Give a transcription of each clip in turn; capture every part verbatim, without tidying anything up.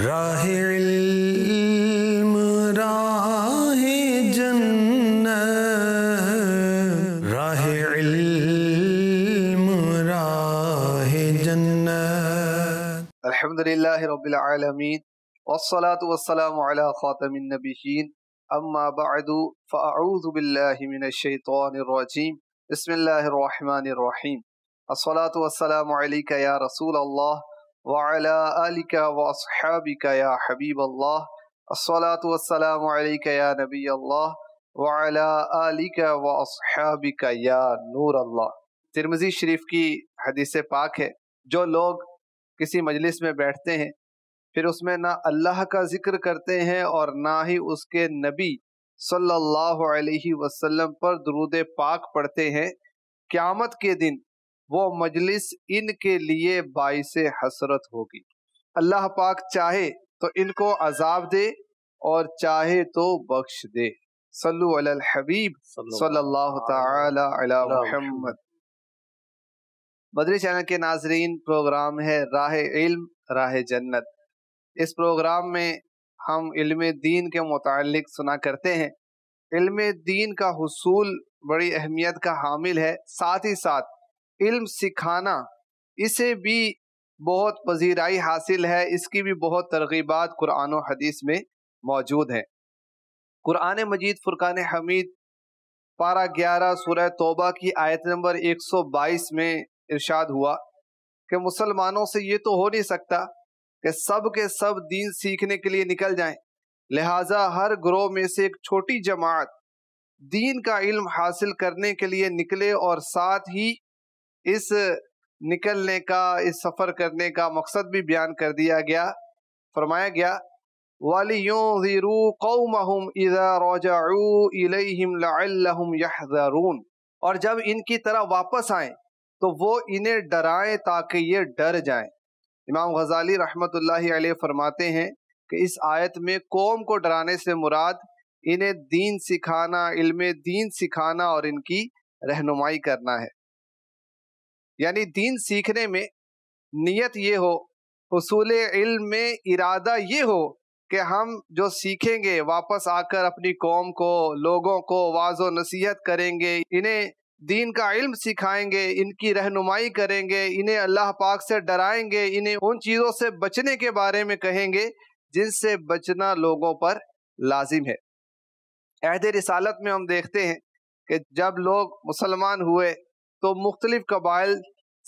राहे इल्म राहे जन्नत, राहे इल्म राहे जन्नत। अल्हम्दुलिल्लाहि रब्बिल आलमीन वस्सलातु वस्सलामु अला खातमिन नबिय्यीन अम्मा बअदु फअऊज़ु बिल्लाहि मिनश शैतानिर रजीम बिस्मिल्लाहिर रहमानिर रहीम। अस्सलातु वस्सलामु अलैका या रसूल अल्लाह वाला आलिका व अस्हाबिका या हबीब अल्लाह। अस्सलातु वस्सलामु अलैका या नबी अल्लाह वाला आलिका व अस्हाबिका या नूर अल्लाह। तिरमजी शरीफ की हदीस पाक है, जो लोग किसी मजलिस में बैठते हैं फिर उसमें ना अल्लाह का जिक्र करते हैं और ना ही उसके नबी सल्लल्लाहु अलैहि वसल्लम पर दुरूद पाक पढ़ते हैं, क़यामत के दिन वो मजलिस इनके लिए बाइसे हसरत होगी। अल्लाह पाक चाहे तो इनको अजाब दे और चाहे तो बख्श दे। सल्लु अलल हबीब सल्लल्लाहु ताला अला मुहम्मद। मदनी चैनल के नाजरीन, प्रोग्राम है राहे इल्म राहे जन्नत। इस प्रोग्राम में हम इल्म दीन के मुतालिक सुना करते हैं। इल्म दीन का हुसूल बड़ी अहमियत का हामिल है, साथ ही साथ इल्म सिखाना इसे भी बहुत पजीराई हासिल है। इसकी भी बहुत तरगीबात कुरान और हदीस में मौजूद हैं। कुरान मजीद फुरक़ान हमीद पारा ग्यारह सूरह तौबा की आयत नंबर एक सौ बाईस में इरशाद हुआ कि मुसलमानों से ये तो हो नहीं सकता कि सब के सब दीन सीखने के लिए निकल जाएं, लिहाजा हर ग्रोह में से एक छोटी जमात दीन का इल्म हासिल करने के लिए निकले और साथ ही इस निकलने का, इस सफ़र करने का मकसद भी बयान कर दिया गया। फरमाया गया वलियुंज़िरू कौमहुम इज़ा रजअू इलैहिम लअल्लहुम यहज़रून, और जब इनकी तरह वापस आएँ तो वो इन्हें डराएं ताकि ये डर जाएं। इमाम ग़ज़ाली रहमतुल्लाहि अलैह फरमाते हैं कि इस आयत में कौम को डराने से मुराद इन्हें दीन सिखाना, इल्म दीन सिखाना और इनकी रहनुमाई करना है। यानी दीन सीखने में नियत ये हो, उसूले इल्म में इरादा ये हो कि हम जो सीखेंगे वापस आकर अपनी कौम को, लोगों को वाज़ो नसीहत करेंगे, इन्हें दीन का इल्म सिखाएंगे, इनकी रहनुमाई करेंगे, इन्हें अल्लाह पाक से डराएंगे, इन्हें उन चीज़ों से बचने के बारे में कहेंगे जिनसे बचना लोगों पर लाजिम है। अहद रिसालत में हम देखते हैं कि जब लोग मुसलमान हुए तो मुख्तलिफ कबाइल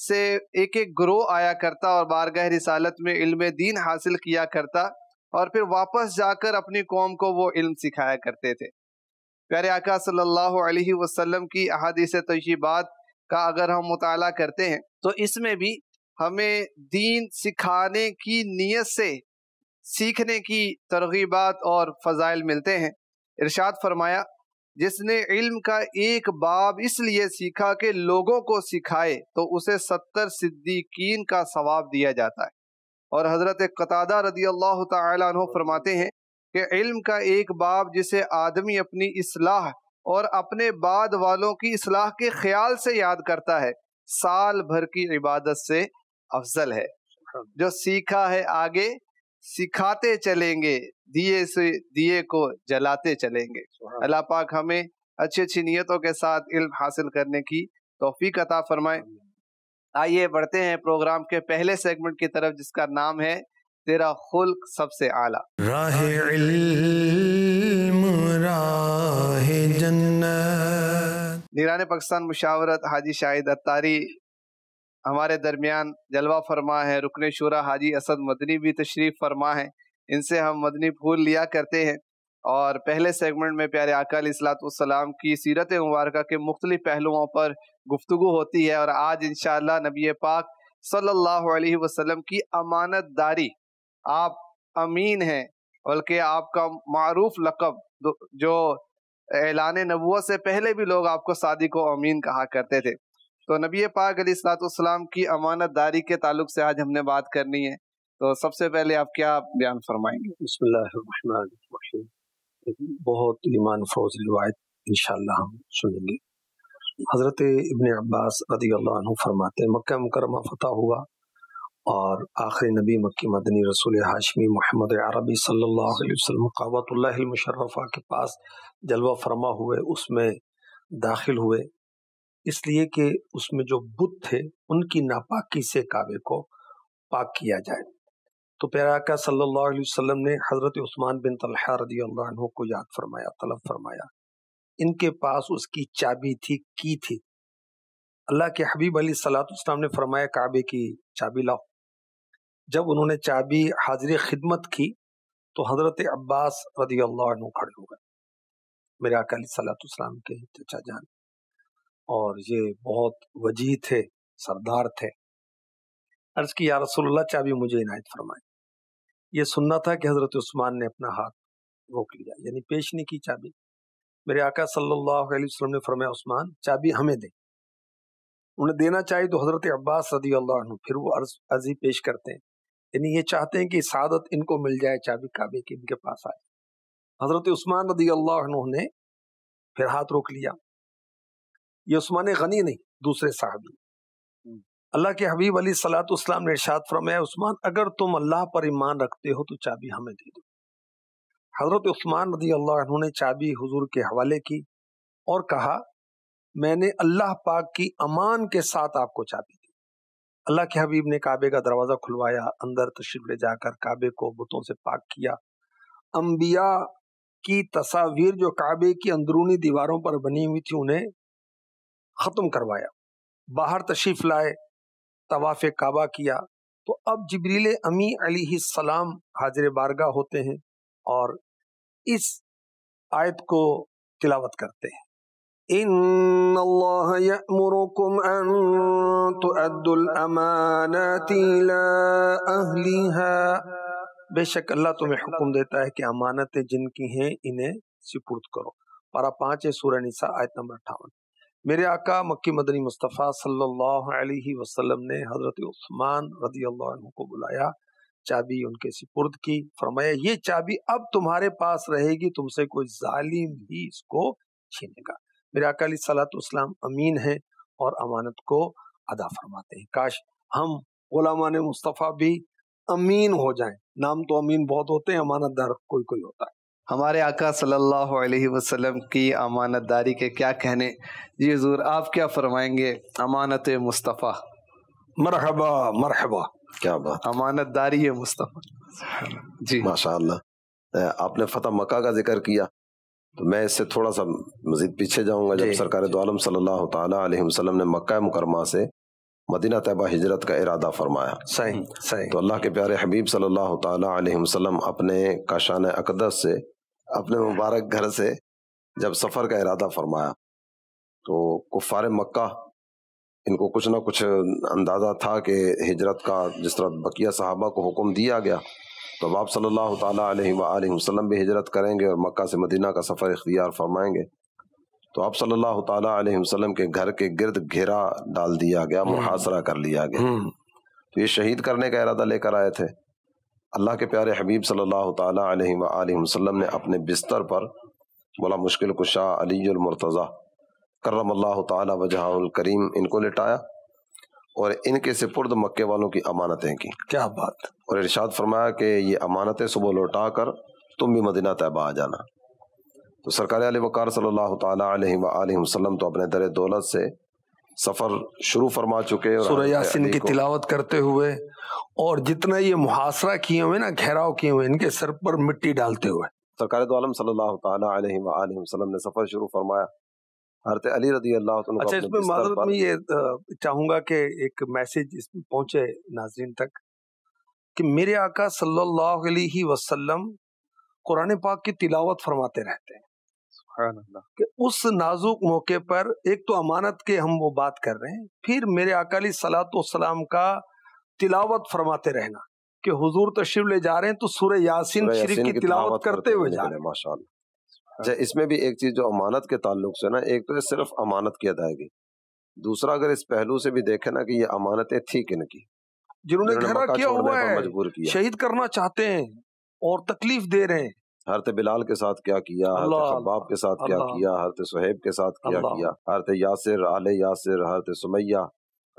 से एक एक ग्रोह आया करता और बारगाह रिसालत में इल्म दीन हासिल किया करता और फिर वापस जाकर अपनी कौम को वो इल्म सिखाया करते थे। प्यारे आका सल्लल्लाहु अलैहि वसल्लम की अहादीस तय्यबात का अगर हम मुताला करते हैं तो इसमें भी हमें दीन सिखाने की नीयत से सीखने की तरगीबात और फ़ज़ाइल मिलते हैं। इरशाद फरमाया जिसने इल्म का एक बाब इसलिए सीखा कि लोगों को सिखाए तो उसे सत्तर सिद्दीकीन का सवाब दिया जाता है। और हज़रत कतादा रदियल्लाहु ताला अन्हु फरमाते हैं कि इल्म का एक बाब जिसे आदमी अपनी इस्लाह और अपने बाद वालों की इस्लाह के ख्याल से याद करता है साल भर की इबादत से अफजल है। जो सीखा है आगे सिखाते चलेंगे, दिए से दिए को जलाते चलेंगे। अल्लाह पाक हमें अच्छी अच्छी नीयतों के साथ इल्म हासिल करने की तौफीक अता फरमाए। आइए बढ़ते हैं प्रोग्राम के पहले सेगमेंट की तरफ, जिसका नाम है तेरा खुल्क सबसे आला। राहे इल्म राहे जन्नत। निगरान पाकिस्तान मुशावरत हाजी शाहिद अत्तारी हमारे दरमियान जलवा फरमा है। रुकने शुरा हाजी असद मदनी भी तशरीफ़ फरमा है। इनसे हम मदनी फूल लिया करते हैं और पहले सेगमेंट में प्यारे आका अलैहिस्सलाम की सीरत मुबारका के मुख्तलिफ पहलुओं पर गुफ्तगू होती है। और आज इंशाअल्लाह नबी पाक सल्लल्लाहु अलैहि वसल्लम की अमानत दारी, आप अमीन हैं बल्कि आपका मारूफ लक़ब जो ऐलान नबूवत से पहले भी लोग आपको सादिक व अमीन कहा करते थे, तो नबी पाक अलैहिस्सलाम की अमानत दारी के ताल्लुक से आज हमने बात करनी है। तो सबसे पहले आप क्या बयान फरमाएंगे? बिस्मिल्लाहिर्रहमानिर्रहीम। बहुत ईमान फौज रिवायत इंशाल्लाह हम सुनेंगे। हज़रत इब्न अब्बास रदियल्लाहु अन्हु फरमाते हैं मक्का मुकरमा फतह हुआ और आखिरी नबी मक्की मदनी रसूल हाशमी मोहम्मद अरबी सल्लल्लाहु अलैहि वसल्लम काबतुल्लाहिल मुशर्रफ़ा के पास जलवा फरमा हुए, उसमें दाखिल हुए, इसलिए कि उसमें जो बुत थे उनकी नापाकी से काबे को पाक किया जाए। तो प्यारे आका सल्लल्लाहु अलैहि वसल्लम ने हज़रत उस्मान बिन तलहा रज़ियल्लाहु अन्हु को याद फरमाया, तलब फरमाया। इनके पास उसकी चाबी थी, की थी। अल्लाह के हबीब अली सल्लल्लाहु अलैहि वसल्लम ने फरमाया काबे की चाबी लाओ। जब उन्होंने चाबी हाजिर खिदमत की तो हज़रत अब्बास रज़ियल्लाहु अन्हु खड़े हो गए, मेरे आका अली सल्लल्लाहु अलैहि वसल्लम के चचा जान, और ये बहुत वजीह थे, सरदार थे। अर्ज़ की या रसूलल्लाह चाबी मुझे इनायत फरमाए। ये सुनना था कि हज़रत उस्मान ने अपना हाथ रोक लिया, यानी पेश नहीं की चाबी। मेरे आका सल्लल्लाहु अलैहि वसल्लम ने फरमाया उस्मान चाबी हमें दे। उन्हें देना चाहिए तो हज़रत अब्बास रज़ियल्लाहु अन्हु फिर वो अर्ज़ अर्ज़ी पेश करते हैं, यानी ये चाहते हैं कि सादत इनको मिल जाए, चाबी काबे की इनके पास आए। हज़रत उस्मान रज़ियल्लाहु अन्हु ने फिर हाथ रोक लिया। ये उस्मान गनी नहीं, दूसरे साहबी। अल्लाह के हबीब अली सल्लल्लाहु अलैहि वसल्लम ने इरशाद फरमाया उस्मान अगर तुम अल्लाह पर ईमान रखते हो तो चाबी हमें दे दो। हज़रत उस्मान रज़ियल्लाहु अन्हु ने चाबी हुजूर के हवाले की और कहा मैंने अल्लाह पाक की अमान के साथ आपको चाबी दी। अल्लाह के हबीब ने काबे का दरवाज़ा खुलवाया, अंदर तशरीफ ले जाकर काबे को बुतों से पाक किया। अम्बिया की तस्वीर जो काबे की अंदरूनी दीवारों पर बनी हुई थी उन्हें ख़त्म करवाया। बाहर तशरीफ लाए, तवाफ़ काबा किया। तो अब जिब्रीले अमी अलैहि सलाम हाजिर बारगाह होते हैं और इस आयत को तिलावत करते हैं। इन्ना अल्लाह यअमुरुकुम अन तुअद्दुल अमानाति इला अहलिहा। बेशक अल्लाह तुम्हें हुक्म देता है कि अमानतें जिनकी हैं इन्हें सुपुर्द करो। पारा पाँच है सूरह निसा आयत नंबर अट्ठावन। मेरे आका मक्की मदनी मुस्तफ़ा सल्लल्लाहु अलैहि वसल्लम ने हज़रत उस्मान रज़ियल्लाहु अन्हु को बुलाया, चाबी उनके सुपुर्द की, फरमाया ये चाबी अब तुम्हारे पास रहेगी, तुमसे कोई जालिम भी इसको छीनेगा। मेरे आका अली सल्लल्लाहु अलैहि वसल्लम अमीन हैं और अमानत को अदा फरमाते हैं। काश हम ग़ुलामाने मुस्तफ़ा भी अमीन हो जाएं। नाम तो अमीन बहुत होते हैं, अमानतदार कोई कोई होता है। हमारे आका सल्लल्लाहु अलैहि वसल्लम की अमानतदारी के क्या कहने। जी हुज़ूर आप क्या फरमाएंगे अमानत मुस्तफ़ा। मरहबा मरहबा, क्या बात, अमानतदारी मुस्तफ़ा। जी माशाअल्लाह, आपने फतह मक्का का जिक्र किया तो मैं इससे थोड़ा सा मज़ीद पीछे जाऊँगा। जब सरकार दो आलम सल्लल्लाहु ताला अलैहि वसल्लम ने मक्का मुकरमा से मदीना तैयबा हिजरत का इरादा फरमाया, सही सही, तो अल्लाह के प्यारे हबीब सल्लल्लाहु ताला अलैहि वसल्लम अपने काशान अकदस से, अपने मुबारक घर से जब सफ़र का इरादा फरमाया तो कुफ़ार मक्का इनको कुछ ना कुछ अंदाज़ा था कि हिजरत का, जिस तरह बकिया सहाबा को हुक्म दिया गया तो आप सल्लल्लाहु ताला अलैहि वसल्लम भी हिजरत करेंगे और मक्का से मदीना का सफ़र इख्तियार फरमाएंगे। तो आप सल्लल्लाहु ताला अलैहि वसल्लम के घर के गिर्द घेरा डाल दिया गया, मुहासरा कर लिया गया। तो ये शहीद करने का इरादा लेकर आए थे। अल्लाह के प्यारे हबीब सल्लल्लाहु ताला अलैहि वसल्लम ने अपने बिस्तर पर बड़ा मुश्किल कुशा अलीयुल मुर्तज़ा करमल्लाहु ताला वजहुल करीम इनको लिटाया और इनके सिपुर्द मक्के वालों की अमानतें की। क्या बात। और इरशाद फरमाया कि ये अमानतें सुबह लौटा कर तुम भी मदीना तैयबा आ जाना। तो सरकार आले वकार सल्लल्लाहु ताला अलैहि वसल्लम तो अपने दर दौलत से सफ़र शुरू फरमा चुके और सूरह यासीन की तिलावत करते हुए और जितना ये मुहासरा किए हुए ना, घेराव किए हुए, इनके सर पर मिट्टी डालते हुए सरकार दो आलम सल्लल्लाहु ताला अलैहि वसल्लम ने सफ़र शुरू फरमाया। हज़रत अली रज़ियल्लाहु अन्हु। अच्छा, इसमें माज़रत में ये चाहूँगा कि एक मैसेज इसमें पहुँचे नाज़रीन तक कि मेरे आका सल्लल्लाहु अलैहि वसल्लम कुरान पाक की तिलावत फरमाते रहते हैं। सुभान अल्लाह। कि उस नाजुक मौके पर एक तो अमानत के हम वो बात कर रहे हैं, फिर मेरे आका अली सल्लल्लाहु अलैहि वसल्लम का तिलावत फरमाते रहना कि हुजूर तशरीफ ले जा रहे हैं तो सूरह यासीन शरीफ की तिलावत करते हुए जा रहे हैं। माशाअल्लाह। इसमें भी एक चीज़ जो अमानत के ताल्लुक से ना, एक तो सिर्फ अमानत की अदायगी, दूसरा अगर इस पहलू से भी देखें ना कि ये अमानतें थी किनकी, जिन्होंने घेरा किया हुआ है, मजबूर किया, शहीद करना चाहते हैं और तकलीफ दे रहे हैं। हरते बिलाल के साथ क्या किया, हरते खब्बाब के साथ क्या किया, हरते सुहेब के साथ क्या किया, हरते यासिर आले यासिर, हरते सुमैया,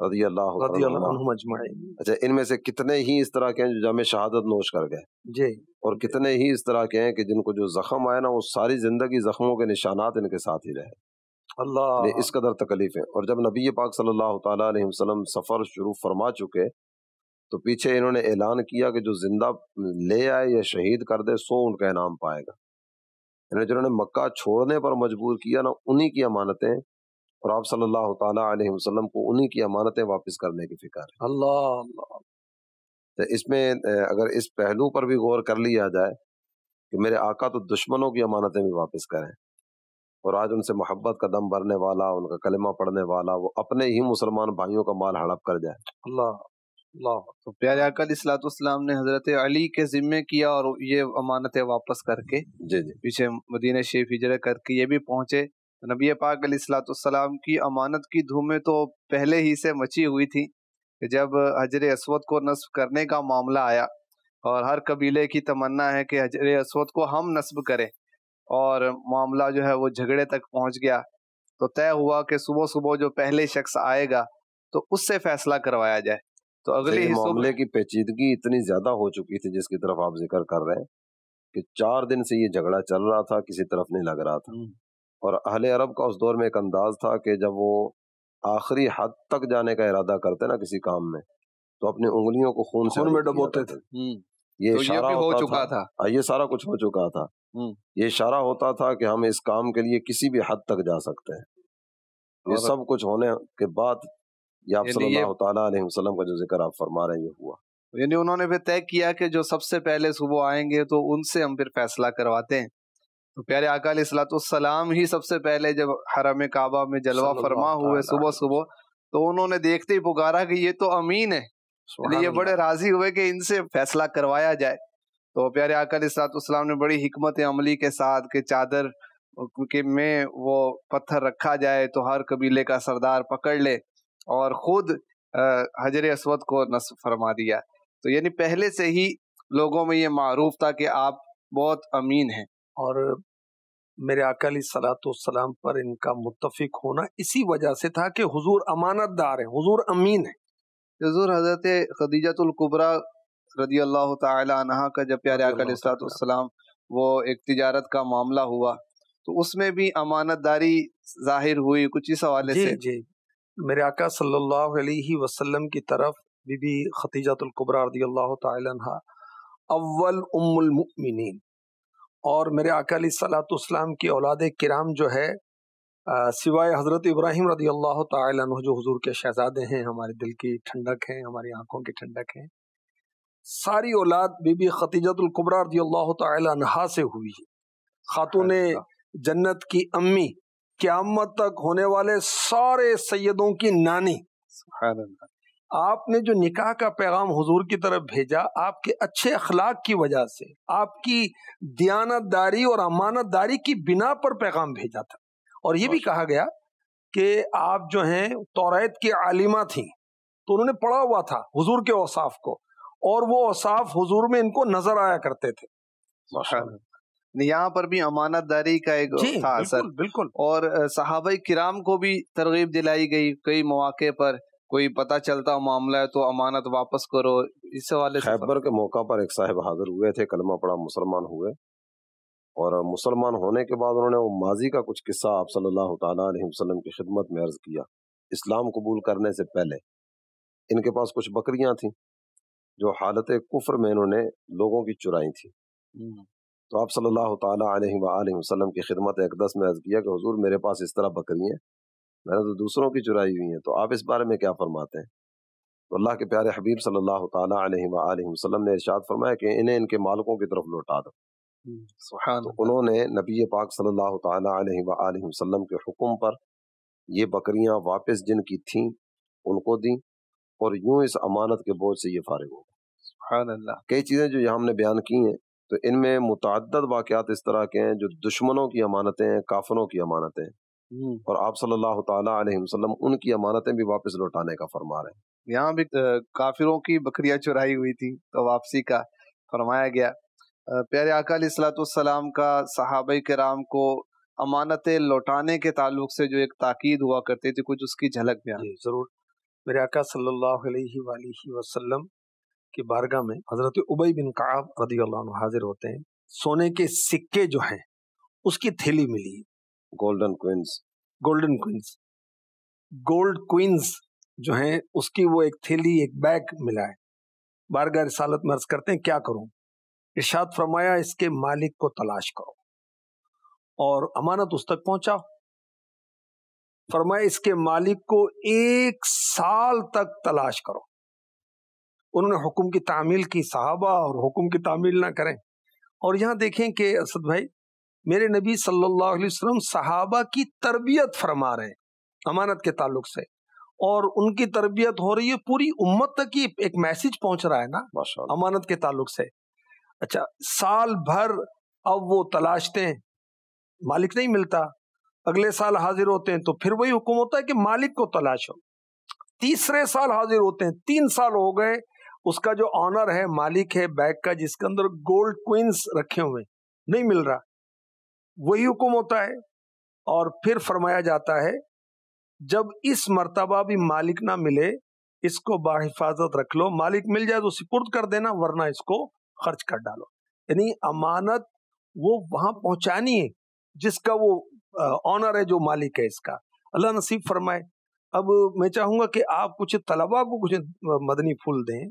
रज़ियल्लाहु अन्हुम अजमाइन। अच्छा, इनमें से कितने ही इस तरह के हैं जो जामे शहादत नोश कर गए जी, और कितने ही इस तरह के हैं कि जिनको जो जख्म आए ना वो सारी जिंदगी जख्मों के निशानात इनके साथ ही रहे। अल्लाह, इस कदर तकलीफ है। और जब नबी पाक सल्लल्लाहु अलैहि वसल्लम सफर शुरू फरमा चुके तो पीछे इन्होंने ऐलान किया कि जो जिंदा ले आए या शहीद कर दे सो उनका इनाम पाएगा। इन्हें जिन्होंने मक्का छोड़ने पर मजबूर किया ना उन्हीं की अमानतें, और आप सल्लल्लाहु अलैहि वसल्लम को उन्हीं की अमानतें वापस करने की फिक्र है। अल्लाह अल्लाह। तो इसमें अगर इस पहलू पर भी गौर कर लिया जाए कि मेरे आका तो दुश्मनों की अमानतें भी वापस करें, और आज उनसे मोहब्बत का दम भरने वाला, उनका कलमा पढ़ने वाला वो अपने ही मुसलमान भाइयों का माल हड़प कर जाए। अल्लाह अल्लाह। तो प्यारे आका अलैहिस्सलाम ने हजरत अली के जिम्मे किया और ये अमानतें वापस करके जी जी पीछे मदीना शरीफ हिजरत करके ये भी पहुँचे। तो नबी पाक अलैहिस्सलाम की अमानत की धूमें तो पहले ही से मची हुई थी कि जब हजर अस्वद को नस्ब करने का मामला आया, और हर कबीले की तमन्ना है कि हजर अस्वद को हम नस्ब करें, और मामला जो है वो झगड़े तक पहुंच गया। तो तय हुआ कि सुबह सुबह जो पहले शख्स आएगा तो उससे फैसला करवाया जाए। तो अगले ही मामले की पेचीदगी इतनी ज्यादा हो चुकी थी जिसकी तरफ आप जिक्र कर रहे हैं कि चार दिन से ये झगड़ा चल रहा था, किसी तरफ नहीं लग रहा था। और अहले अरब का उस दौर में एक अंदाज था कि जब वो आखिरी हद तक जाने का इरादा करते ना किसी काम में तो अपनी उंगलियों को खून से में डुबोते थे। ये इशारा हो चुका था, ये सारा कुछ हो चुका था। ये इशारा होता था कि हम इस काम के लिए किसी भी हद तक जा सकते हैं। ये सब कुछ होने के बाद ये आप सल्लल्लाहु अलैहि वसल्लम का जो जिक्र आप फरमा रहे हैं ये हुआ। यानी उन्होंने फिर तय किया कि जो सबसे पहले सुबह आएंगे तो उनसे हम फिर फैसला करवाते हैं। तो प्यारे आका अलैहिस्सलाम ही सबसे पहले जब हरम काबा में जलवा फरमा हुए सुबह सुबह तो उन्होंने देखते ही पुकारा कि ये तो अमीन है। ये बड़े राजी हुए कि इनसे फैसला करवाया जाए। तो प्यारे आका अलैहिस्सलाम ने बड़ी हिकमत अमली के साथ कि चादर के में वो पत्थर रखा जाए तो हर कबीले का सरदार पकड़ ले, और खुद हजर अस्वद को नस्ब फरमा दिया। तो यानी पहले से ही लोगों में ये मारूफ था कि आप बहुत अमीन हैं। और मेरे आका अलैहिस्सलाम पर इनका मुत्तफिक होना इसी वजह से था कि हुजूर अमानतदार हैं, हुजूर अमीन हैं। हुजूर हजरत खदीजतुल कुबरा रज़ियल्लाहु तआला अन्हा का जब प्यारे आका अलैहिस्सलाम वो एक तिजारत का मामला हुआ तो उसमें भी अमानतदारी जाहिर हुई कुछ इस हवाले से। जी मेरे आका सल्लल्लाहु अलैहि वसल्लम की तरफ बीबी खदीजतुल कुबरा रज़ियल्लाहु तआला अन्हा अव्वल उम्मुल मुमिनीन, और मेरे आका अलैहिस्सलाम की औलाद किराम जो है सिवाय हज़रत इब्राहिम रज़ियल्लाहु तआला अन्हु जो हुजूर के शहजादे हैं, हमारे दिल की ठंडक हैं, हमारी आँखों की ठंडक हैं, सारी औलाद बीबी खदीजतुल कुबरा रज़ियल्लाहु तआला अन्हा से हुई। खातून जन्नत की अम्मी, क़यामत तक होने वाले सारे सैयदों की नानी। आपने जो निकाह का पैगाम हुजूर की तरफ भेजा आपके अच्छे अखलाक की वजह से, आपकी दियानतदारी और अमानतदारी की बिना पर पैगाम भेजा था। और ये भी कहा गया कि आप जो हैं तौरात की आलिमा थी, तो उन्होंने पढ़ा हुआ था हुजूर के औसाफ को, और वो औसाफ हुजूर में इनको नजर आया करते थे। यहाँ पर भी अमानतदारी का एक था असर। बिल्कुल, बिल्कुल। और सहाबाए किराम को भी तरगीब दिलाई गई कई मौके पर, कोई पता चलता मामला है तो अमानत वापस करो। इस वाले खैबर के मौका पर एक साहब हाजिर हुए थे, कलमा पड़ा, मुसलमान हुए, और मुसलमान होने के बाद उन्होंने वो माजी का कुछ किस्सा आप सल्लल्लाहु अलैहि वसल्लम की खिदमत में अर्ज किया। इस्लाम कबूल करने से पहले इनके पास कुछ बकरियां थी जो हालत कुफर में इन्होंने लोगों की चुराई थी। तो आप सल्लल्लाहु ताला अलैहि वालैहि वसल्लम की खिदमत अक़दस में अर्ज़ किया कि हुजूर मेरे पास इस तरह बकरियाँ मैंने तो दूसरों की चुराई हुई हैं, तो आप इस बारे में क्या फरमाते हैं। तो अल्लाह के प्यारे हबीब सल्लल्लाहु ताला अलैहि वालैहि वसल्लम ने इरशाद फरमाया कि इन्हें इनके मालिकों की तरफ लौटा दो। तो उन्होंने नबी पाक सल्लल्लाहु ताला अलैहि वालैहि वसल्लम के हुक्म पर ये बकरियाँ वापस जिनकी थीं उनको दी, और यूँ इस अमानत के बोझ से ये फारिग हो गए। सुभान अल्लाह। कई चीज़ें जो यहाँ हमने बयान की हैं तो इनमें मुतअद्दद वाक़यात इस तरह के हैं जो दुश्मनों की अमानतें हैं, काफिरों की अमानतें हैं, और आप सल्लल्लाहु ताला अलैहि वसल्लम उनकी अमानतें भी वापस लौटाने का फरमा रहे हैं। यहाँ भी काफिरों की बकरियाँ चुराई हुई थी तो वापसी का फरमाया गया। प्यारे आका अलैहिस्सलाम का सहाबाए किराम को अमानतें लौटाने के ताल्लुक से जो एक ताकीद हुआ करती थी कुछ उसकी झलक में आई। जरूर मेरे आका सल्लल्लाहु अलैहि वसल्लम की बारगाह में हज़रत उबई बिन काब रदियल्लाहु अन्हु हाजिर होते हैं। सोने के सिक्के जो हैं उसकी थैली मिली, golden queens golden queens gold queens जो हैं उसकी वो एक थैली एक बैग मिला है। बारगाह रिसालत में अर्ज करते हैं क्या करूं? इरशाद फरमाया इसके मालिक को तलाश करो और अमानत उस तक पहुंचाओ। फरमाया इसके मालिक को एक साल तक तलाश करो। उन्होंने हुक्म की तामील की, सहाबा और हुक्म की तामील ना करें। और यहाँ देखें कि असद भाई मेरे नबी सल्लल्लाहु अलैहि वसल्लम सहाबा की तरबियत फरमा रहे हैं अमानत के ताल्लुक से, और उनकी तरबियत हो रही है, पूरी उम्मत तक ही एक मैसेज पहुंच रहा है ना अमानत के ताल्लुक से। अच्छा, साल भर अब वो तलाशते हैं, मालिक नहीं मिलता, अगले साल हाजिर होते हैं तो फिर वही हुक्म होता है कि मालिक को तलाशो। तीसरे साल हाजिर होते हैं, तीन साल हो गए, उसका जो ऑनर है मालिक है बैग का जिसके अंदर गोल्ड क्वींस रखे हुए, नहीं मिल रहा, वही हुक्म होता है। और फिर फरमाया जाता है जब इस मर्तबा भी मालिक ना मिले इसको बाहिफाजत रख लो, मालिक मिल जाए तो सिपुर्द कर देना वरना इसको खर्च कर डालो। यानी अमानत वो वहां पहुंचानी है जिसका वो ऑनर है, जो मालिक है इसका। अल्लाह नसीब फरमाए। अब मैं चाहूँगा कि आप कुछ तलबा को कुछ मदनी फूल दें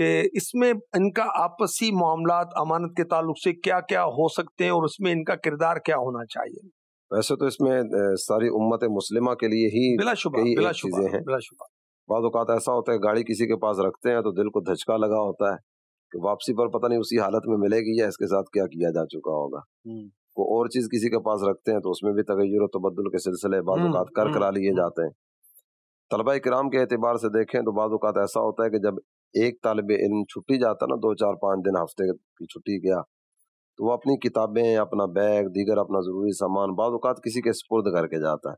कि इसमें इनका आपसी मामलात अमानत के ताल्लुक से क्या क्या हो सकते हैं और उसमें इनका किरदार क्या होना चाहिए। वैसे तो इसमें सारी उम्मत मुस्लिमा के लिए ही बिलाशुबा चीज़ें हैं। बाद औक़ात ऐसा होता है गाड़ी किसी के पास रखते हैं तो दिल को धचका लगा होता है कि वापसी पर पता नहीं उसी हालत में मिलेगी या इसके साथ क्या किया जा चुका होगा। कोई और चीज़ किसी के पास रखते हैं तो उसमें भी तगय्युर और तबद्दुल के सिलसिले बाद औक़ात कर करा लिए जाते हैं। तलबा किराम के एतबार से देखें तो बाद औक़ात ऐसा होता है कि जब एक तालिब इल्म छुट्टी जाता ना, दो चार पाँच दिन हफ्ते की छुट्टी गया तो वो अपनी किताबें, अपना बैग, दीगर अपना ज़रूरी सामान बाद औक़ात किसी के सुपुर्द करके जाता है।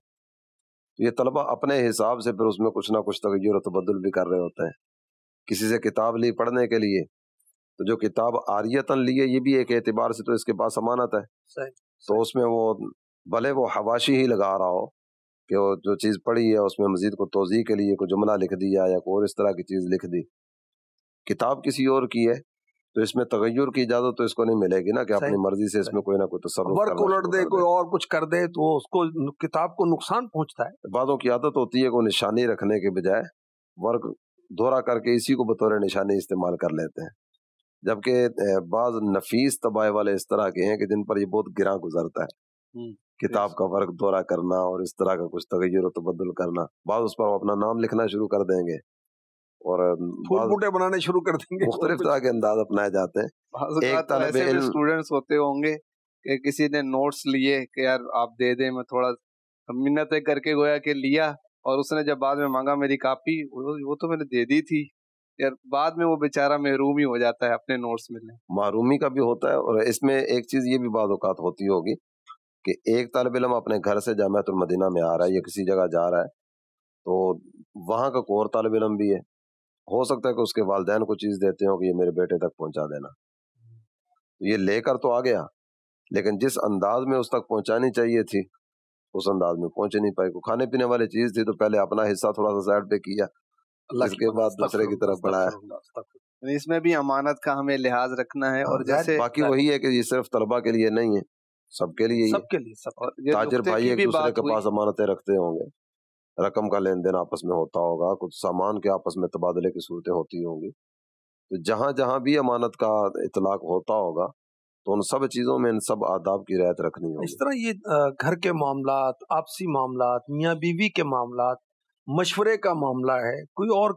तो ये तलबा अपने हिसाब से फिर उसमें कुछ ना कुछ तग़य्युर और तबद्दुल भी कर रहे होते हैं। किसी से किताब ली पढ़ने के लिए तो जो किताब आरियतन लिए ये भी एक एतबार से तो इसके पास अमानत है, सही, तो सही। उसमें वो भले वो हवाशी ही लगा रहा हो कि वो जो चीज़ पढ़ी है उसमें मज़ीद को तोज़ी के लिए कोई जुमला लिख दिया या कोई और इस तरह की चीज़ लिख दी, किताब किसी और की है तो इसमें तगय्युर की इजाजत तो इसको नहीं मिलेगी ना कि अपनी मर्जी से इसमें कोई ना कोई तसर्रुफ वर्क उलट दे, कोई और कुछ कर दे तो उसको किताब को नुकसान पहुंचता है। बादों की आदत होती है को निशानी रखने के बजाय वर्क दोहरा करके इसी को बतौर निशानी इस्तेमाल कर लेते हैं, जबकि बाज नफीस तबाह वाले इस तरह के हैं कि जिन पर यह बहुत गिरा गुजरता है किताब का वर्क दोहरा करना और इस तरह का कुछ तगय्युर और तबद्दुल करना। बाद उस पर अपना नाम लिखना शुरू कर देंगे और फूट-फूटे बनाने शुरू कर देंगे, मुख्तलिफ तरह के अंदाज अपनाए जाते हैं। एक तालिबे इल्म स्टूडेंट्स होते होंगे कि किसी ने नोट्स लिए कि यार आप दे दें, मैं थोड़ा मिन्नतें करके गोया कि लिया और उसने जब बाद में मांगा मेरी कापी वो तो मैंने दे दी थी यार, बाद में वो बेचारा महरूम ही हो जाता है अपने नोट्स मिलने, महरूमी का भी होता है। और इसमें एक चीज़ ये भी बाद औक़ात होती होगी कि एक तालिब इल्म अपने घर से जामिअतुल मदीना में आ रहा है या किसी जगह जा रहा है तो वहाँ का कोई और तालिब इल्म भी है, हो सकता है कि उसके वालिदैन को चीज़ देते हो कि ये मेरे बेटे तक पहुंचा देना, ये लेकर तो आ गया लेकिन जिस अंदाज में उस तक पहुंचानी चाहिए थी उस अंदाज में पहुंच नहीं पाई। को खाने पीने वाली चीज़ थी तो पहले अपना हिस्सा थोड़ा सा साइड पे किया, इसके बाद दूसरे की तरफ बढ़ाया। इसमें भी अमानत का हमें लिहाज रखना है। और जैसे बाकी वही है कि ये सिर्फ तलबा के लिए नहीं है, सबके लिए, सबके लिए। ताजिर भाई एक दूसरे के पास अमानतें रखते होंगे, रकम का लेन देन आपस में होता होगा, कुछ सामान के आपस में तबादले की सूरतें होती होंगी, तो जहाँ जहाँ भी अमानत का इतलाक होता होगा तो उन सब चीज़ों में इन सब आदाब की रियायत रखनी होगी। इस तरह ये घर के मामलात, आपसी मामलात, मियाँ बीवी के मामलात, मशवरे का मामला है, कोई और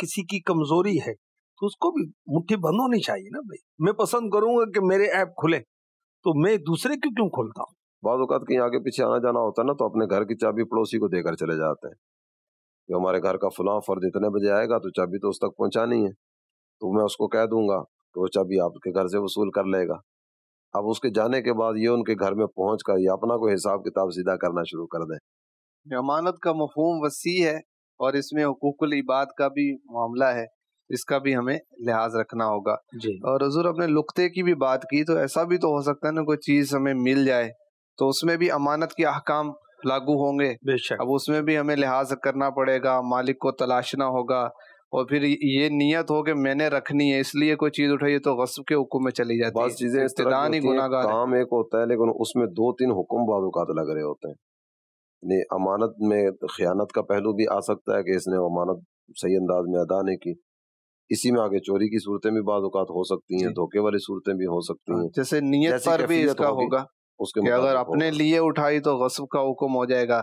किसी की कमज़ोरी है तो उसको भी मुट्ठी बंद होनी चाहिए ना भाई। मैं पसंद करूँगा कि मेरे ऐप खुले तो मैं दूसरे को क्यों खोलता हूँ। बाद औक़ात कहीं आगे पीछे आना जाना होता है ना तो अपने घर की चाबी पड़ोसी को देकर चले जाते हैं कि हमारे घर का फलां फर्द इतने बजे आएगा तो चाबी तो उस तक पहुंचानी है, तो मैं उसको कह दूंगा तो वो चाबी आपके घर से वसूल कर लेगा। अब उसके जाने के बाद ये उनके घर में पहुँच कर ये अपना कोई हिसाब किताब सीधा करना शुरू कर दें। अमानत का मफ़हूम वसी है और इसमें हुकूकुल इबाद का भी मामला है, इसका भी हमें लिहाज रखना होगा। और हजूर अपने लुक़्ते की भी बात की तो ऐसा भी तो हो सकता है ना कोई चीज़ हमें मिल जाए तो उसमें भी अमानत के अहकाम लागू होंगे। बेशक अब उसमें भी हमें लिहाज करना पड़ेगा, मालिक को तलाशना होगा और फिर ये नियत हो कि मैंने रखनी है, इसलिए कोई चीज़ उठाइए तो ग़स्ब के हुक्म में चली जाती है। चीज़ें इस्तदानी गुनाहगार काम एक होता है लेकिन उसमें दो तीन हुक्म बावक़ात लग रहे होते हैं। यानी अमानत में ख़यानत का पहलू भी आ सकता है कि इसने अमानत सही अंदाज में अदा नहीं की, इसी में आगे चोरी की सूरतें भी बावक़ात हो सकती हैं, धोखे वाली सूरतें भी हो सकती हैं। जैसे नियत पर भी इसका होगा, उसके अगर अपने लिए उठाई तो ग़स्ब का हुक्म हो जाएगा,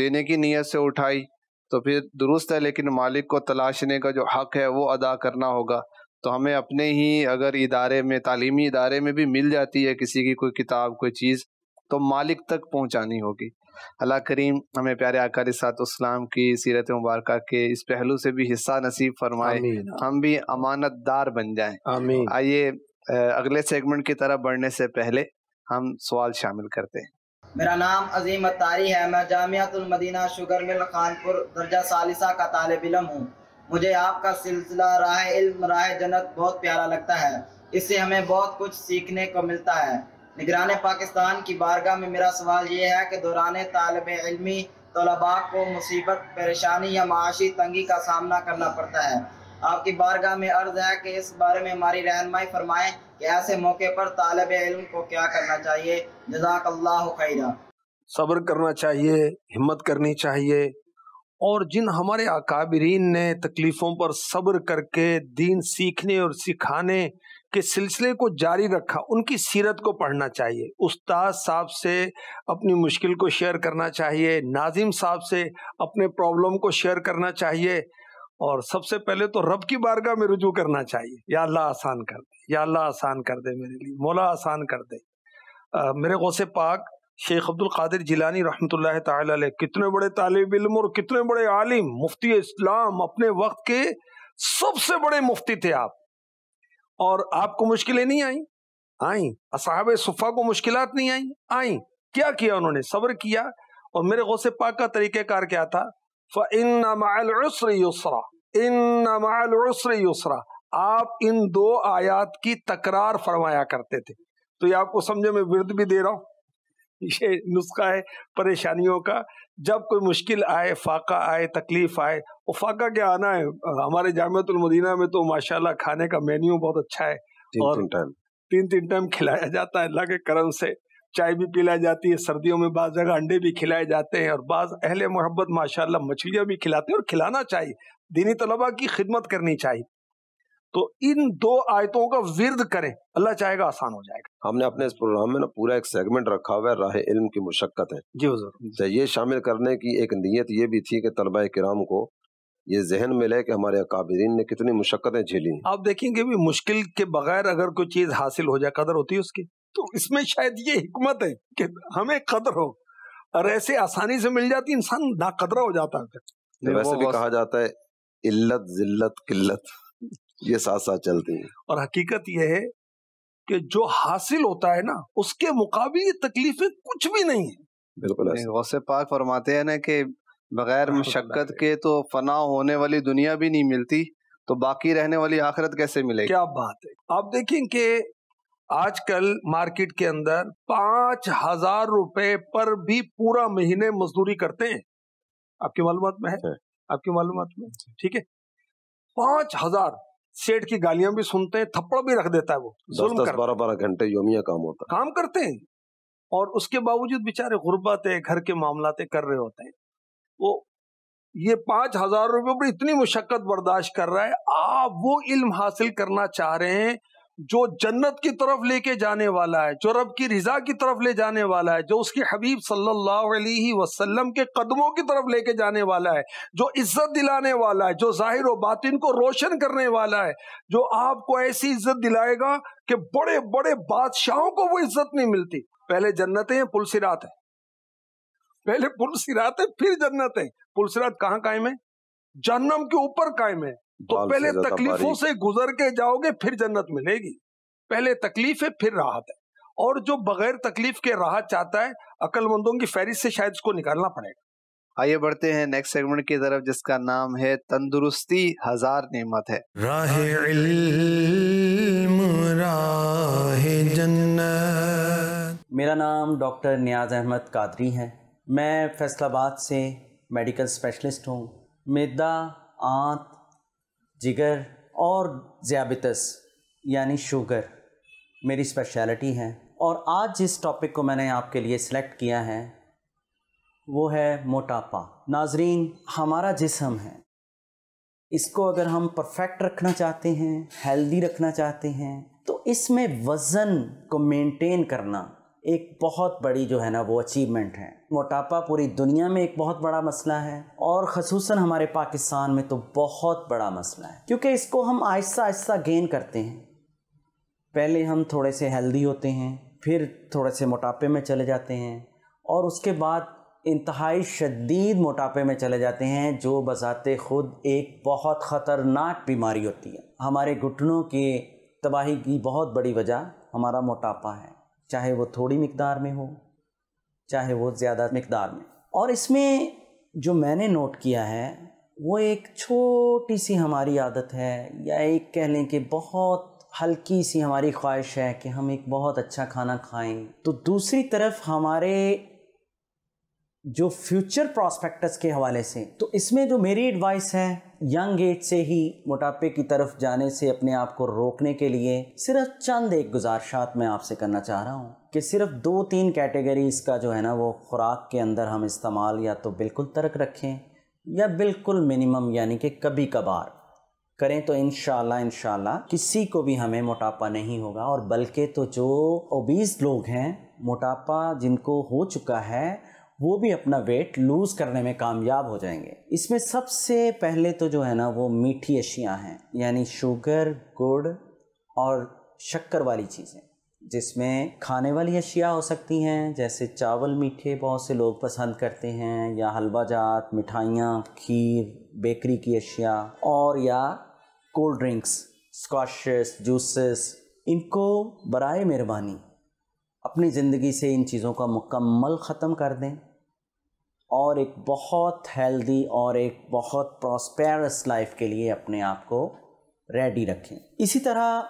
देने की नियत से उठाई तो फिर दुरुस्त है, लेकिन मालिक को तलाशने का जो हक़ है वो अदा करना होगा। तो हमें अपने ही अगर इदारे में, तालीमी इदारे में भी मिल जाती है किसी की कोई किताब कोई चीज़, तो मालिक तक पहुंचानी होगी। अल्लाह करीम हमें प्यारे आका अलैहिस्सलाम की सीरत मुबारक के इस पहलू से भी हिस्सा नसीब फरमाए, हम भी अमानतदार बन जाएँ। आमीन। आइए अगले सेगमेंट की तरफ बढ़ने से पहले हम सवाल शामिल करते हैं। मेरा नाम अजीम अत्तारी है, मैं जामियातुल मदीना शुगर मिल खानपुर दर्जा सालिसा का तालिब इल्म हूँ। मुझे आपका सिलसिला राह इल्म राह जन्नत बहुत प्यारा लगता है, इससे हमें बहुत कुछ सीखने को मिलता है। निगरान पाकिस्तान की बारगाह में मेरा सवाल ये है कि दौरान तालिब इल्मी तलबा को मुसीबत परेशानी या माशी तंगी का सामना करना पड़ता है। आपकी बारगाह में अर्ज़ है कि इस बारे में हमारी रहनुमाई फरमाएं कि ऐसे मौके पर तालिब इल्म को क्या करना चाहिए। जज़ाकल्लाहु खैरा। सब्र करना चाहिए, हिम्मत करनी चाहिए, और जिन हमारे अकाबिरीन ने तकलीफ़ों पर सब्र करके दीन सीखने और सिखाने के सिलसिले को जारी रखा, उनकी सीरत को पढ़ना चाहिए। उस्ताद साहब से अपनी मुश्किल को शेयर करना चाहिए, नाजिम साहब से अपने प्रॉब्लम को शेयर करना चाहिए, और सबसे पहले तो रब की बारगाह में रुजू करना चाहिए। या अल्लाह आसान कर दे, या अल्लाह आसान कर दे मेरे लिए, मौला आसान कर दे। आ, मेरे गौसे पाक शेख अब्दुल कादिर जिलानी रहमतुल्लाह ताला अलैह, कितने बड़े तालिब इल्म और कितने बड़े आलिम, मुफ्ती इस्लाम, अपने वक्त के सबसे बड़े मुफ्ती थे आप। और आपको मुश्किलें नहीं आई? आई। असहाबे सुफा को मुश्किलात नहीं आई? आई। क्या किया उन्होंने? सब्र किया। और मेरे गौसे पाक का तरीक़ाकार क्या था? फ़इन्ना मअल उसरि युसरा, इन्ना मअल उसरि युसरा। आप इन दो आयात की तकरार फरमाया करते थे। तो ये आपको समझे, मैं विर्द भी दे रहा हूँ, ये नुस्खा है परेशानियों का। जब कोई मुश्किल आए, फाका आए, तकलीफ़ आए, और फाका क्या आना है, हमारे जामिअतुल मदीना में तो माशाल्लाह खाने का मेन्यू बहुत अच्छा है, और तीन तीन टाइम खिलाया जाता है अल्लाह के करम से, चाय भी पिलाई जाती है, सर्दियों में बाज़ जगह अंडे भी खिलाए जाते हैं, और बाज़ अहले मोहब्बत माशाल्लाह मछलियाँ भी खिलाते हैं, और खिलाना चाहिए। दीनी तलबा की खिदमत करनी चाहिए। तो इन दो आयतों का विर्द करें, अल्लाह चाहेगा आसान हो जाएगा। हमने अपने इस प्रोग्राम में ना पूरा एक सेगमेंट रखा हुआ है राह इल्म की मशक्क़त है। जी हुज़ूर। ये शामिल करने की एक नीयत ये भी थी कि तलबा किराम को ये जहन मिले कि हमारे अकाबिरीन ने कितनी मशक्क़तें झेली। आप देखेंगे भी मुश्किल के बगैर अगर कोई चीज़ हासिल हो जाए, कदर होती है उसकी। तो इसमें शायद ये हिकमत है कि हमें कदर हो, और ऐसे आसानी से मिल जाती इंसान नाकदरा हो जाता है। वैसे भी कहा जाता है इल्लत जिल्लत किल्लत, ये साथ साथ चलती है। और हकीकत यह है कि जो हासिल होता है ना, उसके मुकाबले तकलीफें कुछ भी नहीं है। बिल्कुल। गौसे पाक फरमाते हैं ना कि बगैर मशक्कत के तो फना होने वाली दुनिया भी नहीं मिलती, तो बाकी रहने वाली आखिरत कैसे मिलेगी। क्या बात है। आप देखें कि आजकल मार्केट के अंदर पाँच हजार रुपए पर भी पूरा महीने मजदूरी करते हैं। आपकी मालूमात में है, है। आपकी मालूमात में, ठीक है। पाँच हजार सेठ की गालियां भी सुनते हैं, थप्पड़ भी रख देता है वो। दस दस बारह बारह घंटे योमिया काम होता है, काम करते हैं, और उसके बावजूद बेचारे गुर्बत है, घर के मामलाते कर रहे होते हैं। वो ये पाँच हजार रुपये पर इतनी मुशक्कत बर्दाश्त कर रहा है। आप वो इल्म हासिल करना चाह रहे हैं जो जन्नत की तरफ लेके जाने वाला है, जो रब की रिजा की तरफ ले जाने वाला है, जो उसके हबीब सल्लल्लाहु अलैहि वसल्लम के कदमों की तरफ लेके जाने वाला है, जो इज्जत दिलाने वाला है, जो जाहिर व बातिन को रोशन करने वाला है, जो आपको ऐसी इज्जत दिलाएगा कि बड़े बड़े बादशाहों को वो इज्जत नहीं मिलती। पहले जन्नतें हैं, पुल सिरात है, पहले पुल सिरात है, फिर जन्नत है। पुल सिरात कहाँ कायम है? जहन्नम के ऊपर कायम है। तो पहले तकलीफों से गुजर के जाओगे फिर जन्नत मिलेगी। पहले तकलीफ है फिर राहत है। और जो बगैर तकलीफ के राहत चाहता है, अक्लमंदों की फहरिस्त से शायद इसको निकालना पड़ेगा। आइए बढ़ते हैं नेक्स्ट सेगमेंट की तरफ, जिसका नाम है तंदुरुस्ती हजार नेमत है। राहे इल्म राहे जन्नत। मेरा नाम डॉक्टर नियाज अहमद कादरी है, मैं फैसलाबाद से मेडिकल स्पेशलिस्ट हूँ। मैदा, आंत, जिगर और ज़ियाबितस यानी शुगर मेरी स्पेशलिटी है। और आज जिस टॉपिक को मैंने आपके लिए सिलेक्ट किया है वो है मोटापा। नाजरीन, हमारा जिस्म है, इसको अगर हम परफेक्ट रखना चाहते हैं, हेल्दी रखना चाहते हैं, तो इसमें वज़न को मेंटेन करना एक बहुत बड़ी जो है ना वो अचीवमेंट है। मोटापा पूरी दुनिया में एक बहुत बड़ा मसला है और ख़ुसूसन हमारे पाकिस्तान में तो बहुत बड़ा मसला है, क्योंकि इसको हम आहिस्ता आहिस्ता गेन करते हैं। पहले हम थोड़े से हेल्दी होते हैं, फिर थोड़े से मोटापे में चले जाते हैं और उसके बाद इंतहाई शदीद मोटापे में चले जाते हैं, जो बज़ाते ख़ुद एक बहुत ख़तरनाक बीमारी होती है। हमारे घुटनों के तबाही की बहुत बड़ी वजह हमारा मोटापा है, चाहे वो थोड़ी मिकदार में हो चाहे वो ज़्यादा मिकदार में। और इसमें जो मैंने नोट किया है वो एक छोटी सी हमारी आदत है, या एक कह लें कि बहुत हल्की सी हमारी ख्वाहिश है कि हम एक बहुत अच्छा खाना खाएं। तो दूसरी तरफ हमारे जो फ्यूचर प्रॉस्पेक्टस के हवाले से, तो इसमें जो मेरी एडवाइस है, यंग एज से ही मोटापे की तरफ जाने से अपने आप को रोकने के लिए सिर्फ चंद एक गुजारिशात मैं आपसे करना चाह रहा हूँ कि सिर्फ दो तीन कैटेगरीज का जो है ना वो खुराक के अंदर हम इस्तेमाल या तो बिल्कुल तर्क रखें या बिल्कुल मिनिमम यानी कि कभी कभार करें, तो इंशाल्लाह इंशाल्लाह किसी को भी हमें मोटापा नहीं होगा। और बल्कि तो जो ओबीज़ लोग हैं, मोटापा जिनको हो चुका है, वो भी अपना वेट लूज़ करने में कामयाब हो जाएंगे। इसमें सबसे पहले तो जो है ना वो मीठी अशिया हैं, यानी शुगर, गुड़ और शक्कर वाली चीज़ें, जिसमें खाने वाली अशिया हो सकती हैं, जैसे चावल मीठे बहुत से लोग पसंद करते हैं, या हलवा जात मिठाइयाँ, खीर, बेकरी की अशिया, और या कोल्ड ड्रिंक्स, स्क्वाशेस, जूसेस। इनको बराए मेहरबानी अपनी ज़िंदगी से इन चीज़ों का मुकम्मल ख़त्म कर दें और एक बहुत हेल्दी और एक बहुत प्रॉस्पेरस लाइफ के लिए अपने आप को रेडी रखें। इसी तरह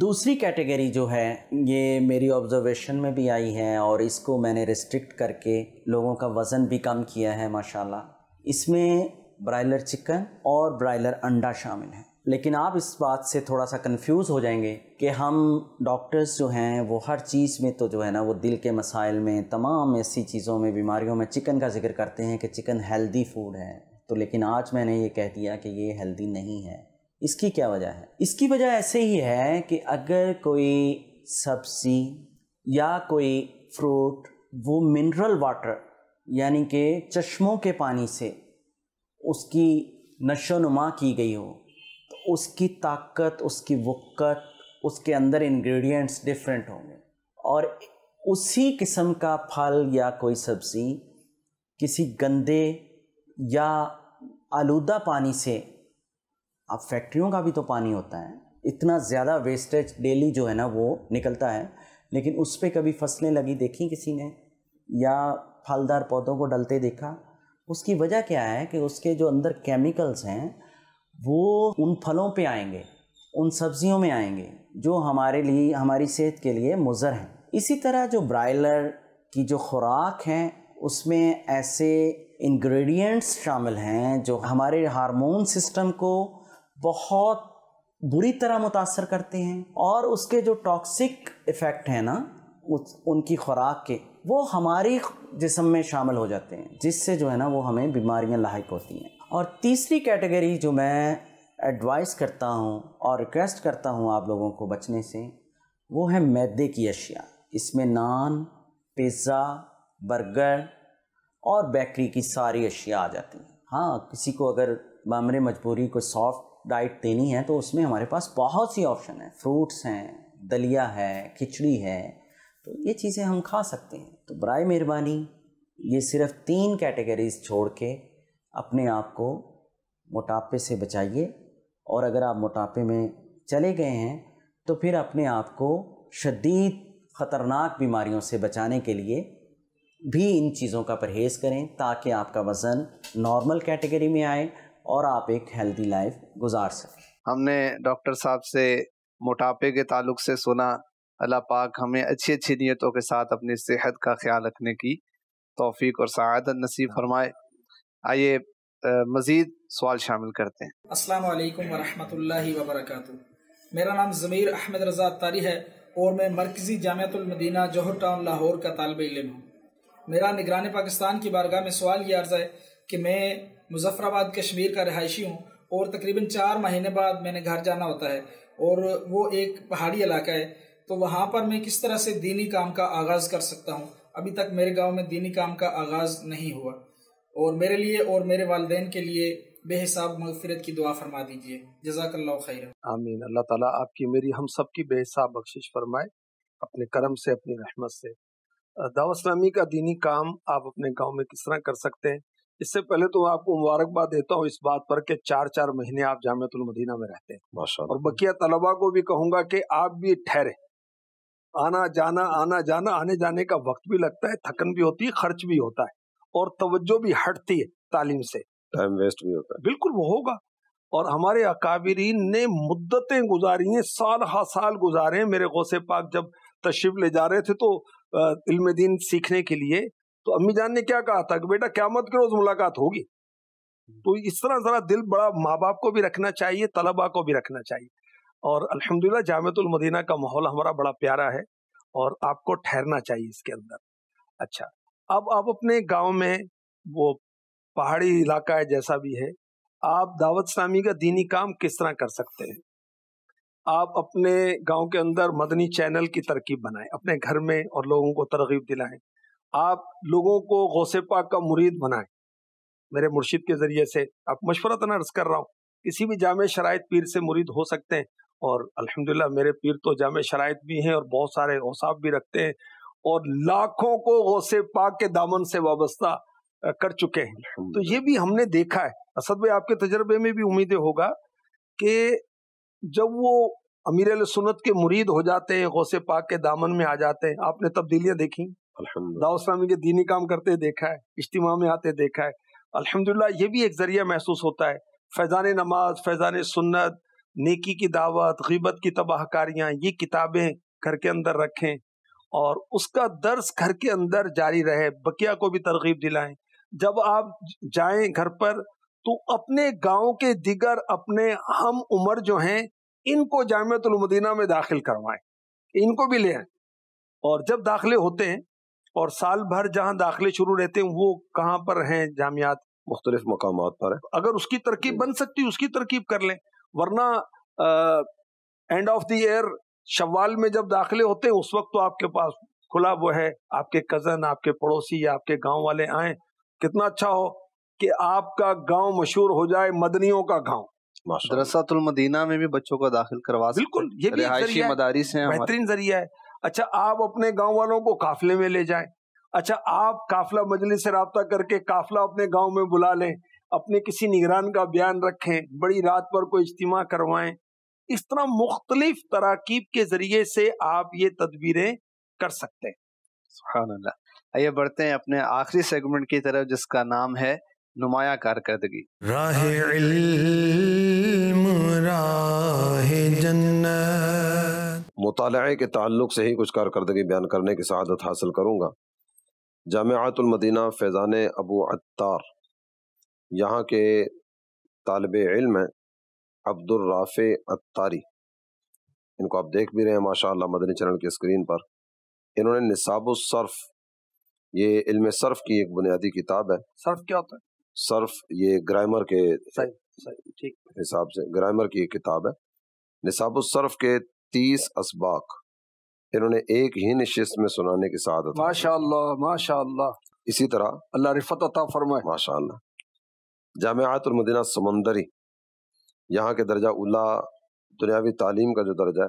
दूसरी कैटेगरी जो है, ये मेरी ऑब्जर्वेशन में भी आई है और इसको मैंने रिस्ट्रिक्ट करके लोगों का वज़न भी कम किया है माशाल्लाह। इसमें ब्रायलर चिकन और ब्रायलर अंडा शामिल है। लेकिन आप इस बात से थोड़ा सा कंफ्यूज हो जाएंगे कि हम डॉक्टर्स जो हैं वो हर चीज़ में तो जो है ना वो दिल के मसाइल में, तमाम ऐसी चीज़ों में, बीमारियों में चिकन का जिक्र करते हैं कि चिकन हेल्दी फूड है, तो लेकिन आज मैंने ये कह दिया कि ये हेल्दी नहीं है। इसकी क्या वजह है? इसकी वजह ऐसे ही है कि अगर कोई सब्ज़ी या कोई फ्रूट वो मिनरल वाटर यानी कि चश्मों के पानी से उसकी नशोनुमा की गई हो, उसकी ताकत, उसकी वक़्त, उसके अंदर इंग्रेडिएंट्स डिफरेंट होंगे। और उसी किस्म का फल या कोई सब्ज़ी किसी गंदे या आलूदा पानी से, अब फैक्ट्रियों का भी तो पानी होता है, इतना ज़्यादा वेस्टेज डेली जो है ना वो निकलता है, लेकिन उस पर कभी फसलें लगी देखी किसी ने या फलदार पौधों को डलते देखा? उसकी वजह क्या है कि उसके जो अंदर केमिकल्स हैं वो उन फलों पे आएंगे, उन सब्जियों में आएंगे, जो हमारे लिए, हमारी सेहत के लिए मुज़र हैं। इसी तरह जो ब्रायलर की जो खुराक है उसमें ऐसे इंग्रेडिएंट्स शामिल हैं जो हमारे हार्मोन सिस्टम को बहुत बुरी तरह मुतासर करते हैं, और उसके जो टॉक्सिक इफ़ेक्ट हैं ना उस उनकी खुराक के, वो हमारी जिस्म में शामिल हो जाते हैं, जिससे जो है ना वो हमें बीमारियां लाहिक होती हैं। और तीसरी कैटेगरी जो मैं एडवाइस करता हूँ और रिक्वेस्ट करता हूँ आप लोगों को बचने से, वो है मैदे की अशिया। इसमें नान, पिज़्ज़ा, बर्गर और बेकरी की सारी अशिया आ जाती हैं। हाँ, किसी को अगर बामरे मजबूरी को सॉफ्ट डाइट देनी है तो उसमें हमारे पास बहुत सी ऑप्शन हैं, फ्रूट्स हैं, दलिया है, खिचड़ी है, तो ये चीज़ें हम खा सकते हैं। तो बराए मेहरबानी ये सिर्फ तीन कैटेगरीज छोड़ के अपने आप को मोटापे से बचाइए, और अगर आप मोटापे में चले गए हैं तो फिर अपने आप को शदीद ख़तरनाक बीमारियों से बचाने के लिए भी इन चीज़ों का परहेज़ करें, ताकि आपका वज़न नॉर्मल कैटेगरी में आए और आप एक हेल्दी लाइफ गुजार सकें। हमने डॉक्टर साहब से मोटापे के ताल्लुक़ से सुना। अल्लाह पाक हमें अच्छी अच्छी नियतों के साथ अपनी सेहत का ख्याल रखने की तौफीक और सआदत नसीब फरमाए। आइए मज़ीद सवाल शामिल करते हैं। अस्सलाम वालेकुम वरहमतुल्लाहि वबरकातुहू। मेरा नाम जमीर अहमद रजा तारी है और मैं मरकज़ी जामिअतुल मदीना जौहर टाउन लाहौर का तालिब इल्म हूँ। मेरा निगरान पाकिस्तान की बारगाह में सवाल ये अर्ज़ है कि मैं मुज़फ्फराबाद कश्मीर का रहायशी हूँ और तकरीबन चार महीने बाद मैंने घर जाना होता है और वो एक पहाड़ी इलाका है, तो वहाँ पर मैं किस तरह से दीनी काम का आगाज़ कर सकता हूँ? अभी तक मेरे गाँव में दीनी काम का आगाज़ नहीं हुआ और मेरे लिए और मेरे वालिदैन के लिए बेहिसाब मग़फ़िरत की दुआ फरमा दीजिए। जज़ाकल्लाहु खैर। आमीन। अल्लाह ताला आपकी मेरी हम सब की बेहिसाब बख्शिश फरमाए अपने करम से अपनी रहमत से। दावा इस्लामी का दीनी काम आप अपने गांव में किस तरह कर सकते हैं? इससे पहले तो आपको मुबारकबाद देता हूँ इस बात पर कि चार चार महीने आप जामिअतुल मदीना में रहते हैं, माशाअल्लाह। और बकिया तलबा को भी कहूँगा कि आप भी ठहरे, आना जाना आना जाना आने जाने का वक्त भी लगता है, थकन भी होती है, खर्च भी होता है और तवज्जो भी हटती है तालीम से, टाइम वेस्ट भी होता है। बिल्कुल वो होगा। और हमारे अकाबिरीन ने मुद्दतें गुजारी हैं, साल हा साल गुजारे हैं। मेरे गौसे पाक जब तशरीफ ले जा रहे थे तो इल्म दीन सीखने के लिए, तो अम्मी जान ने क्या कहा था कि बेटा क़यामत के रोज़ मुलाकात होगी। तो इस तरह ज़रा दिल बड़ा माँ बाप को भी रखना चाहिए, तलबा को भी रखना चाहिए। और अल्हम्दुलिल्लाह जामिअतुल मदीना का माहौल हमारा बड़ा प्यारा है और आपको ठहरना चाहिए इसके अंदर। अच्छा, अब आप अपने गांव में, वो पहाड़ी इलाका है जैसा भी है, आप दावत इस्लामी का दीनी काम किस तरह कर सकते हैं? आप अपने गांव के अंदर मदनी चैनल की तरकीब बनाएं अपने घर में और लोगों को तरगीब दिलाएं। आप लोगों को गौसे पाक का मुरीद बनाएं मेरे मुर्शिद के ज़रिए से। आप मशवरतन अर्ज़ कर रहा हूँ, किसी भी जामे शराइत पीर से मुरीद हो सकते हैं और अल्हम्दुलिल्लाह मेरे पीर तो जामे शराइत भी हैं और बहुत सारे औसाफ भी रखते हैं और लाखों को गौसे पाक के दामन से वाबस्ता कर चुके हैं। तो ये भी हमने देखा है। असद भाई, आपके तजर्बे में भी उम्मीदें होगा कि जब वो अमीरे सुन्नत के मुरीद हो जाते हैं, गौसे पाक के दामन में आ जाते हैं, आपने तब्दीलियां देखी, दावत इस्लामी के दीनी काम करते देखा है, इज्तिमा में आते देखा है। अल्हम्दुलिल्लाह ये भी एक जरिया महसूस होता है। फैज़ान नमाज, फैज़ान सुन्नत, नेकी की दावत, गीबत की तबाहकारियाँ, ये किताबें घर के अंदर रखें और उसका दर्स घर के अंदर जारी रहे। बकिया को भी तरगीब दिलाएं। जब आप जाएं घर पर तो अपने गांव के दिगर अपने हम उम्र जो हैं इनको जामिअतुल मदीना में दाखिल करवाएं, इनको भी ले आएं। और जब दाखिले होते हैं और साल भर जहां दाखिले शुरू रहते हैं वो कहाँ पर हैं जामियात, मुख्तलिफ मकामात पर है। अगर उसकी तरकीब बन सकती है उसकी तरकीब कर लें, वरना एंड ऑफ द ईयर शव्वाल में जब दाखिले होते हैं उस वक्त तो आपके पास खुला वो है, आपके कज़न, आपके पड़ोसी या आपके गांव वाले आए। कितना अच्छा हो कि आपका गांव मशहूर हो जाए, मदनियों का गांव। दरसातुल मदीना में भी बच्चों को दाखिल करवा सकते हैं। बिल्कुल, ये भी रिहायशी मदारिस हैं, बेहतरीन जरिया है। अच्छा, आप अपने गाँव वालों को काफिले में ले जाए। अच्छा, आप काफिला मजलिस से राब्ता करके काफिला अपने गाँव में बुला लें, अपने किसी निगरान का बयान रखें, बड़ी रात पर कोई इज्तिमा करवाएं। इस तरह मुख्तलिफ तराकीब के जरिए से आप ये तदबीरें कर सकते हैं। सुभान अल्लाह। आइए बढ़ते हैं अपने आखिरी सेगमेंट की तरफ जिसका नाम है नुमाया कारकर्दगी। राहे इल्म राहे जन्नत। मुतालए के ताल्लुक से ही कुछ कारकर्दगी बयान करने की सआदत हासिल करूँगा। जामिअतुल मदीना फैज़ान अबू अत्तार यहाँ के तालिबे इल्म हैं, अब्दुल राफ़े अत्तारी। इनको आप देख भी रहे हैं माशाल्लाह मदनी चैनल की स्क्रीन पर। इन्होंने निसाबुस सर्फ, ये इल्म सर्फ की एक बुनियादी किताब है। सर्फ क्या होता है? सर्फ ये ग्रामर के हिसाब से ग्रामर की एक किताब है। निसाबुस सर्फ के तीस असबाक इन्होंने एक ही निशिस्त में सुनाने की सआदत। माशाल्लाह माशाल्लाह। इसी तरह अल्लाह रिफ़त अता फरमाए। माशाल्लाह। जामिअतुल मदीना समंदरी यहाँ के दर्जा उला दुनियावी तालीम का जो दर्जा है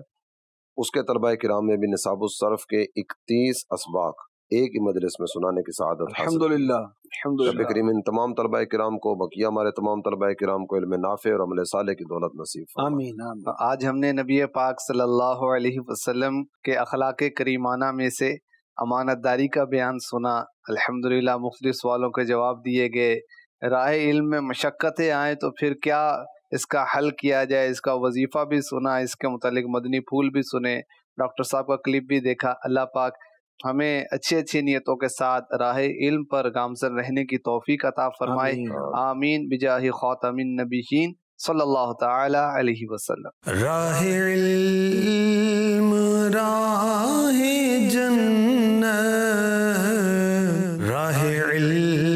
उसके तलबा किराम ने भी निसाबुस्सर्फ के इकतीस असबाक एक ही मजलिस में सुनाने की सआदत। अल्हम्दुलिल्लाह करीम इन तमाम तलबा किराम को, बकिया हमारे तमाम तलबा किराम को इल्म नाफे और अमल साले की दौलत नसीब। आमीन। आज हमने नबी पाक सल्लल्लाहु अलैहि वसल्लम के अखलाक करीमाना में से अमानतदारी का बयान सुना। अल्हम्दुलिल्लाह मुख्तलिफ सवालों के जवाब दिए गए। राह इल्म में मशक्क़तें आएँ तो फिर क्या इसका हल किया जाए, इसका वजीफ़ा भी सुना, इसके मुतालिक मदनी फूल भी सुने, डॉक्टर साहब का क्लिप भी देखा। अल्लाह पाक हमें अच्छी अच्छी नियतों के साथ राहे इल्म पर गामज़न रहने की तौफीक अता फरमाए। आमीन बिजाहि ख़ातमिन नबीयीन सल्लल्लाहु तआला अलैहि वसल्लम। राहे इल्म राहे जन्नत राहे इल्म।